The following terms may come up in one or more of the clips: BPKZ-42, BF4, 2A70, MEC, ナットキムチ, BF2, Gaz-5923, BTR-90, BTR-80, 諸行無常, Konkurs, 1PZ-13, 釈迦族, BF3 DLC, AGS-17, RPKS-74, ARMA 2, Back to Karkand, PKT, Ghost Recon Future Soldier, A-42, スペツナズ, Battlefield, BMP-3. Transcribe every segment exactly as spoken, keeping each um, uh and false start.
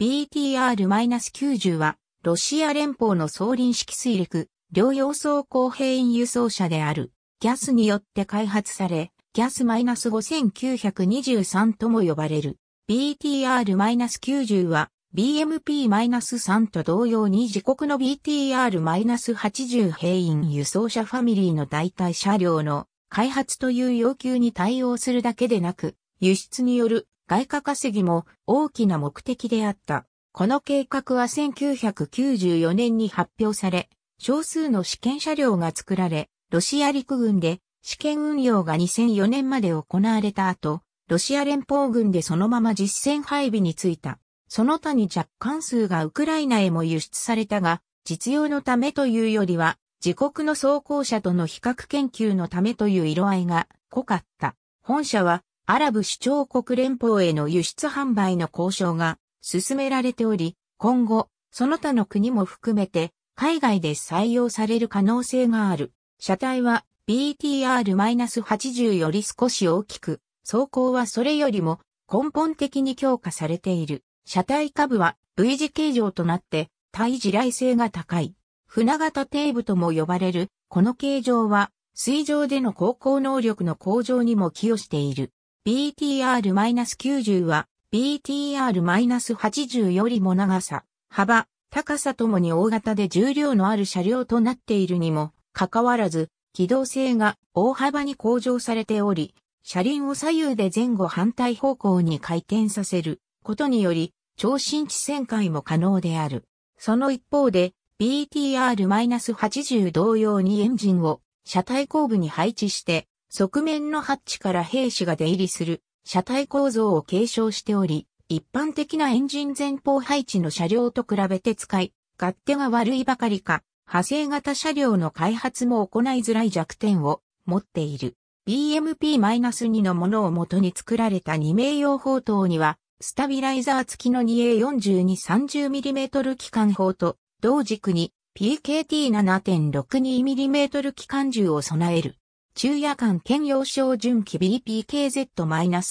ビーティーアールきゅうじゅう は、ロシア連邦の装輪式水陸、両洋装甲兵員輸送車である、ギャズ によって開発され、ギャズごせんきゅうひゃくにじゅうさん とも呼ばれる。ビーティーアールきゅうじゅう は、ビーエムピーさん と同様に自国の ビーティーアールはちじゅう 兵員輸送車ファミリーの代替車両の開発という要求に対応するだけでなく、輸出による外貨稼ぎも大きな目的であった。この計画はせんきゅうひゃくきゅうじゅうよねんに発表され、少数の試験車両が作られ、ロシア陸軍で試験運用がにせんよねんまで行われた後、ロシア連邦軍でそのまま実戦配備に就いた。その他に若干数がウクライナへも輸出されたが、実用のためというよりは、自国の装甲車との比較研究のためという色合いが濃かった。本車は、アラブ首長国連邦への輸出販売の交渉が進められており、今後、その他の国も含めて、海外で採用される可能性がある。車体は ビーティーアールはちじゅう より少し大きく、装甲はそれよりも根本的に強化されている。車体下部は V 字形状となって耐地雷性が高い。船型底部とも呼ばれる、この形状は水上での航行能力の向上にも寄与している。ビーティーアールきゅうじゅう は ビーティーアールはちじゅう よりも長さ、幅、高さともに大型で重量のある車両となっているにもかかわらず、機動性が大幅に向上されており、車輪を左右で前後反対方向に回転させることにより、超新地旋回も可能である。その一方で、ビーティーアールはちじゅう 同様にエンジンを車体後部に配置して、側面のハッチから兵士が出入りする車体構造を継承しており、一般的なエンジン前方配置の車両と比べて使い勝手が悪いばかりか、派生型車両の開発も行いづらい弱点を持っている。ビーエムピーに のものを元に作られたに名用砲塔には、スタビライザー付きの にエーよんじゅうに さんじゅうミリメートル 機関砲と、同軸に ピーケーティーななてんろくにミリメートル 機関銃を備える。昼夜間兼用照準機 ビーピーケーゼット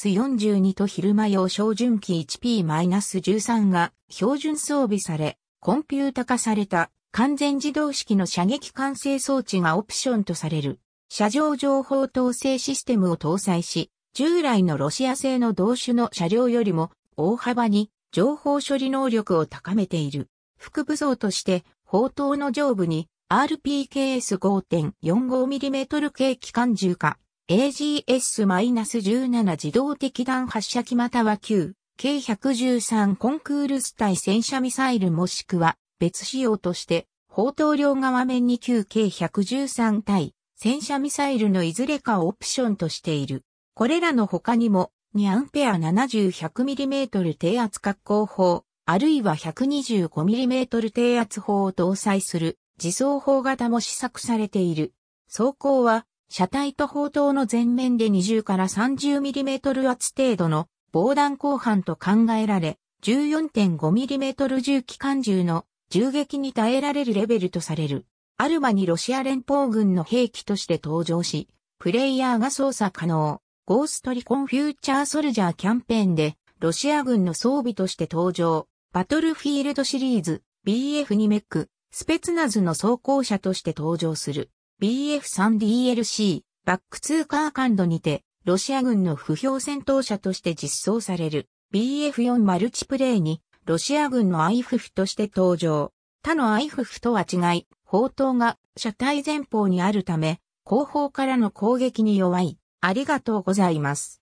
よんじゅうに と昼間用照準機 いちピーじゅうさん が標準装備され、コンピュータ化された完全自動式の射撃管制装置がオプションとされる。車上情報統制システムを搭載し、従来のロシア製の同種の車両よりも大幅に情報処理能力を高めている。副武装として、砲塔の上部に アールピーケーエスごてんよんごミリメートル 軽機関銃か エージーエスじゅうなな 自動的弾発射機または旧 ケーひゃくじゅうさん コンクールス対戦車ミサイルもしくは別仕様として、砲塔両側面に旧 ケーひゃくじゅうさん 対戦車ミサイルのいずれかをオプションとしている。これらの他にも にアンペアななじゅう ひゃくミリメートル 低圧滑降砲、あるいは ひゃくにじゅうごミリメートル 低圧砲を搭載する自走砲型も試作されている。装甲は車体と砲塔の前面でにじゅうから さんじゅうミリメートル 厚程度の防弾鋼板と考えられ、じゅうよんてんごミリメートル 重機関銃の銃撃に耐えられるレベルとされる。アルマにロシア連邦軍の兵器として登場し、プレイヤーが操作可能。ゴーストリコンフューチャーソルジャーキャンペーンでロシア軍の装備として登場。バトルフィールドシリーズ ビーエフに メック、スペツナズの装甲車として登場する。ビーエフさんディーエルシー、バックツーカーカンドにて、ロシア軍の不評戦闘車として実装される。ビーエフよん マルチプレイに、ロシア軍のアイフフとして登場。他のアイフフとは違い、砲塔が車体前方にあるため、後方からの攻撃に弱い。ありがとうございます。